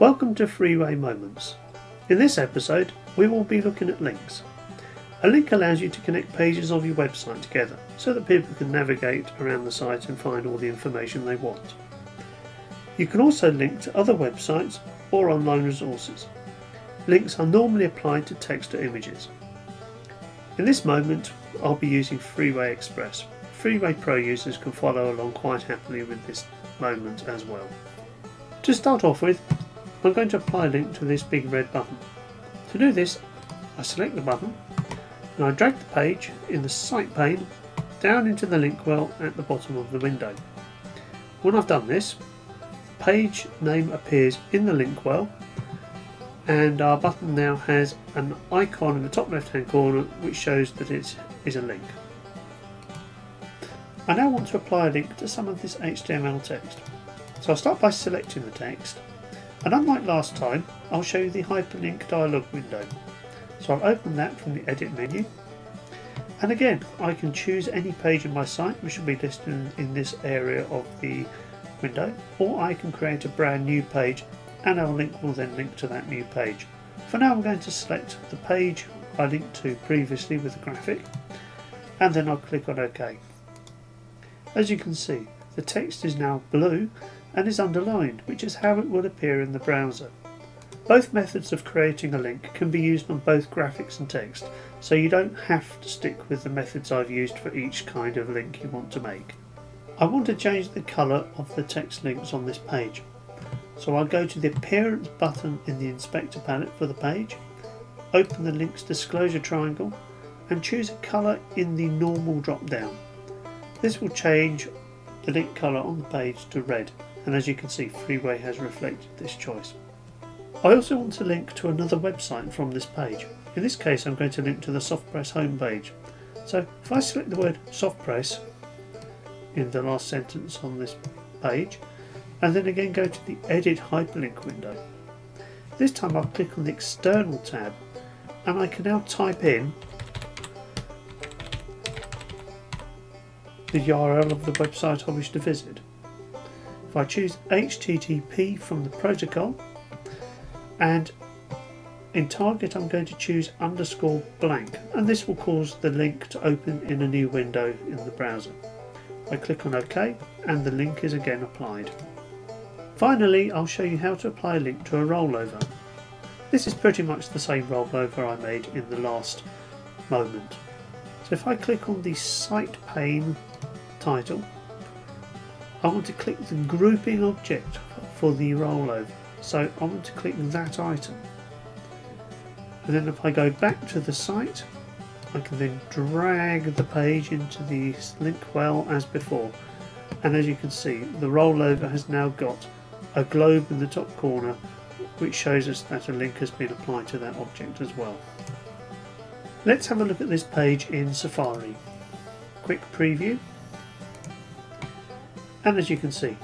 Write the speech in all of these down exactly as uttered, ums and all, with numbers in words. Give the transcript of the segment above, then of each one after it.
Welcome to Freeway Moments. In this episode, we will be looking at links. A link allows you to connect pages of your website together so that people can navigate around the site and find all the information they want. You can also link to other websites or online resources. Links are normally applied to text or images. In this moment, I'll be using Freeway Express. Freeway Pro users can follow along quite happily with this moment as well. To start off with, I'm going to apply a link to this big red button. To do this, I select the button and I drag the page in the site pane down into the link well at the bottom of the window. When I've done this, the page name appears in the link well and our button now has an icon in the top left hand corner which shows that it is a link. I now want to apply a link to some of this H T M L text. So I'll start by selecting the text, and unlike last time, I'll show you the hyperlink dialog window. So I'll open that from the edit menu, and again I can choose any page in my site which will be listed in this area of the window, or I can create a brand new page and our link will then link to that new page. For now I'm going to select the page I linked to previously with the graphic, and then I'll click on OK. As you can see, the text is now blue and is underlined, which is how it will appear in the browser. Both methods of creating a link can be used on both graphics and text, so you don't have to stick with the methods I've used for each kind of link you want to make. I want to change the colour of the text links on this page, so I'll go to the Appearance button in the Inspector palette for the page, open the Links Disclosure triangle and choose a colour in the Normal drop down. This will change the link colour on the page to red, and as you can see, Freeway has reflected this choice. I also want to link to another website from this page. In this case I'm going to link to the SoftPress homepage. So if I select the word SoftPress in the last sentence on this page and then again go to the Edit Hyperlink window. This time I'll click on the External tab and I can now type in the U R L of the website I wish to visit. If I choose H T T P from the protocol, and in target I'm going to choose underscore blank, and this will cause the link to open in a new window in the browser. I click on OK and the link is again applied. Finally, I'll show you how to apply a link to a rollover. This is pretty much the same rollover I made in the last moment. So if I click on the site pane title, I want to click the grouping object for the rollover. So I want to click that item, and then if I go back to the site I can then drag the page into the link well as before, and as you can see the rollover has now got a globe in the top corner which shows us that a link has been applied to that object as well. Let's have a look at this page in Safari. Quick preview, and as you can see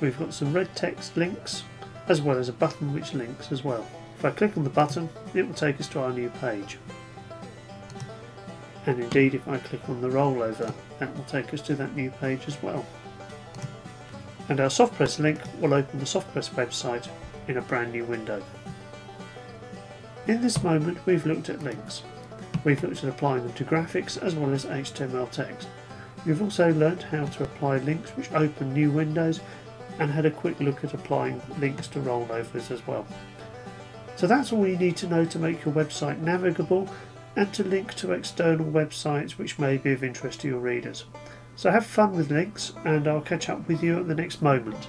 we've got some red text links as well as a button which links as well. If I click on the button, it will take us to our new page. And indeed, if I click on the rollover, that will take us to that new page as well. And our SoftPress link will open the SoftPress website in a brand new window. In this moment, we've looked at links. We've looked at applying them to graphics as well as H T M L text. We've also learned how to apply links which open new windows, and had a quick look at applying links to rollovers as well. So that's all you need to know to make your website navigable and to link to external websites which may be of interest to your readers. So have fun with links, and I'll catch up with you at the next moment.